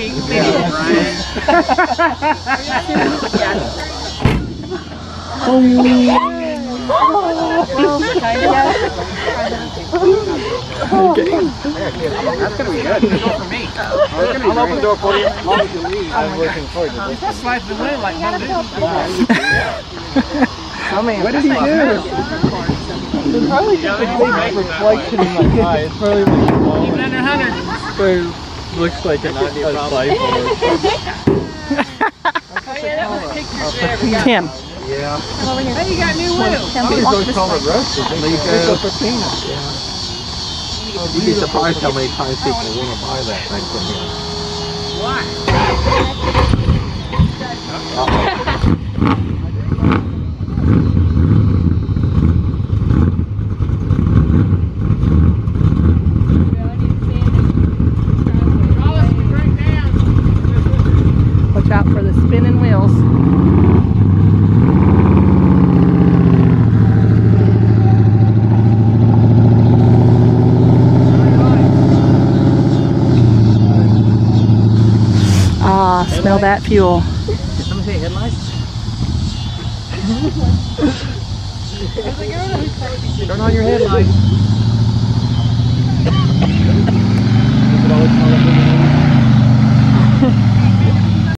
King, maybe That's gonna be good. For me. I'll open the door for you. As long as you leave, I'm working for you. This life is really like one dude. What did he do? It's probably just a big reflection in my eye. It's probably like a ball. Even under 100. It looks like it's a cycle. Tim. Yeah. Hey, you got new wheels. These don't call it roasted. They go for peanuts. Yeah. You'd be surprised how many times people want to buy that thing from here. Why? Smell that fuel. Did someone say headlights? Turn on your headlights.